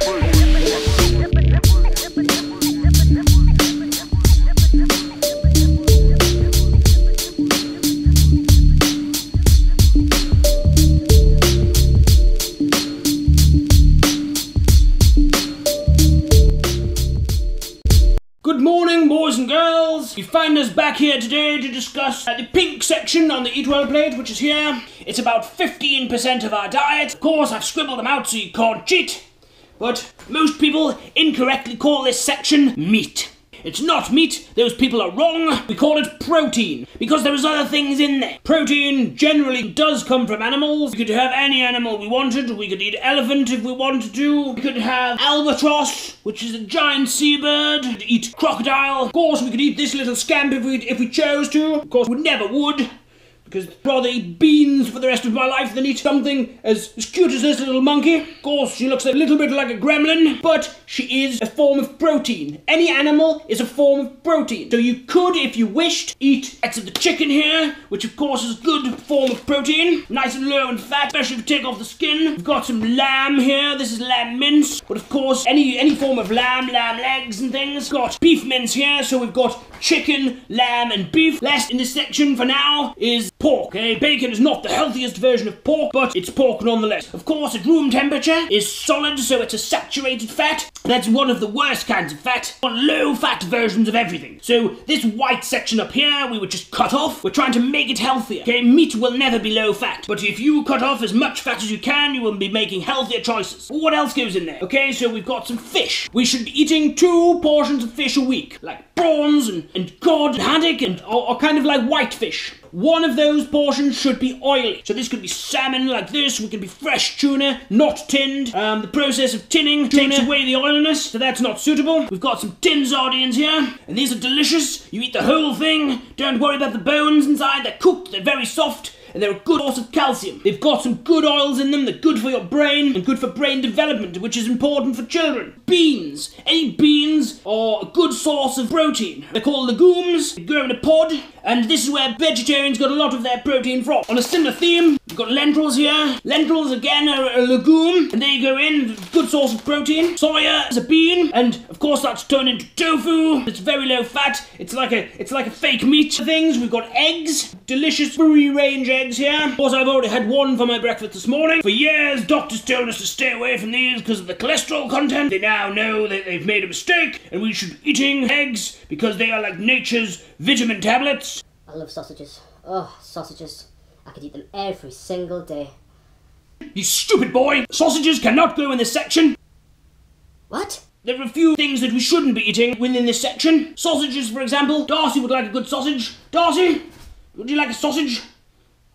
Good morning, boys and girls. You find us back here today to discuss the pink section on the Eatwell plate, which is here. It's about 15% of our diet. Of course, I've scribbled them out so you can't cheat, but most people incorrectly call this section meat. It's not meat. Those people are wrong. We call it protein because there's other things in there. Protein generally does come from animals. We could have any animal we wanted. We could eat elephant if we wanted to. We could have albatross, which is a giant seabird. We could eat crocodile. Of course, we could eat this little scamp if we chose to. Of course, we never would, because I'd rather eat beans for the rest of my life than eat something as cute as this little monkey. Of course, she looks a little bit like a gremlin, but she is a form of protein. Any animal is a form of protein. So you could, if you wished, eat parts of the chicken here, which of course is a good form of protein. Nice and low in fat, especially if you take off the skin. We've got some lamb here. This is lamb mince. But of course, any form of lamb, lamb legs and things. We've got beef mince here, so we've got chicken, lamb and beef. Last in this section for now is pork. Bacon is not the healthiest version of pork, but it's pork nonetheless. Of course, at room temperature is solid, so it's a saturated fat. That's one of the worst kinds of fat. One low-fat versions of everything. So this white section up here, we would just cut off. We're trying to make it healthier. Meat will never be low-fat, but if you cut off as much fat as you can, you will be making healthier choices. What else goes in there? So we've got some fish. We should be eating 2 portions of fish a week, like prawns and cod and haddock or kind of like whitefish. One of those portions should be oily. So this could be salmon like this. We could be fresh tuna, not tinned. The process of tinning takes away the oiliness, so that's not suitable. We've got some tinned sardines here, and these are delicious. You eat the whole thing. Don't worry about the bones inside. They're cooked, they're very soft, and they're a good source of calcium. They've got some good oils in them. They're good for your brain and good for brain development, which is important for children. Beans. Any beans are a good source of protein. They're called legumes. They grow in a pod, and this is where vegetarians got a lot of their protein from. On a similar theme, we've got lentils here. Lentils, again, are a legume, and they go in. Good source of protein. Soya is a bean, and of course that's turned into tofu. It's very low fat. It's like a fake meat. Things. We've got eggs. Delicious free-range eggs here. Of course, I've already had one for my breakfast this morning. For years, doctors told us to stay away from these because of the cholesterol content. They now know that they've made a mistake and we should be eating eggs because they are like nature's vitamin tablets. I love sausages. Oh, sausages. I could eat them every single day. You stupid boy! Sausages cannot go in this section. What? There are a few things that we shouldn't be eating within this section. Sausages, for example. Darcy would like a good sausage. Darcy, would you like a sausage?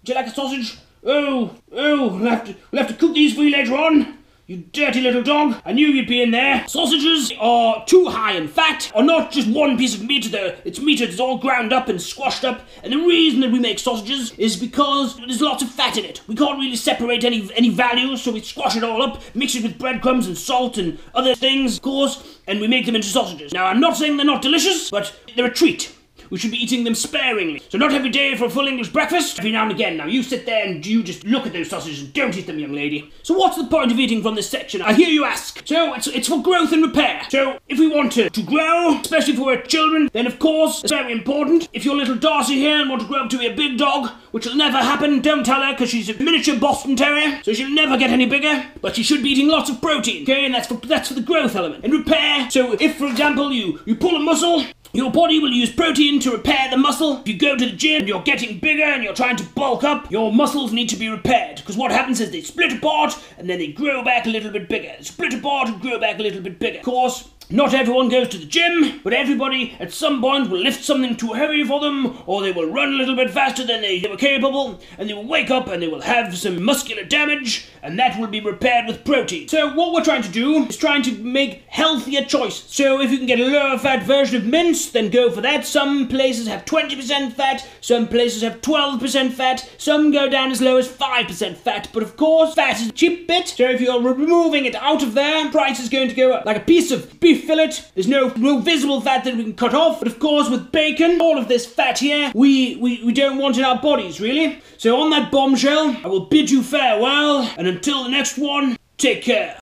Do you like a sausage? Oh, we'll have to cook these for you later on. You dirty little dog. I knew you'd be in there. Sausages are too high in fat, are not just one piece of meat though. It's meat, it's all ground up and squashed up. And the reason that we make sausages is because there's lots of fat in it. We can't really separate any value, so we squash it all up, mix it with breadcrumbs and salt and other things, of course, and we make them into sausages. Now, I'm not saying they're not delicious, but they're a treat. We should be eating them sparingly. So not every day for a full English breakfast, every now and again. Now you sit there and you just look at those sausages and don't eat them, young lady. So what's the point of eating from this section? I hear you ask. So it's for growth and repair. So if we want to grow, especially if we're children, then of course it's very important. If you're little Darcy here and want to grow up to be a big dog, which will never happen, don't tell her because she's a miniature Boston Terrier, so she'll never get any bigger. But she should be eating lots of protein, and that's for the growth element. And repair, so if for example you pull a muscle, your body will use protein to repair the muscle. If you go to the gym and you're getting bigger and you're trying to bulk up, your muscles need to be repaired. Because what happens is they split apart and then they grow back a little bit bigger. They split apart and grow back a little bit bigger. Of course, not everyone goes to the gym, but everybody at some point will lift something too heavy for them, or they will run a little bit faster than they were capable, and they will wake up and they will have some muscular damage, and that will be repaired with protein. So what we're trying to do is trying to make healthier choices. So if you can get a lower fat version of mince, then go for that. Some places have 20% fat, some places have 12% fat, some go down as low as 5% fat, but of course fat is a cheap bit, so if you're removing it out of there, price is going to go up. Like a piece of beef fillet, there's no visible fat that we can cut off, but of course with bacon, all of this fat here, we don't want in our bodies, really. So on that bombshell, I will bid you farewell, and until the next one, take care.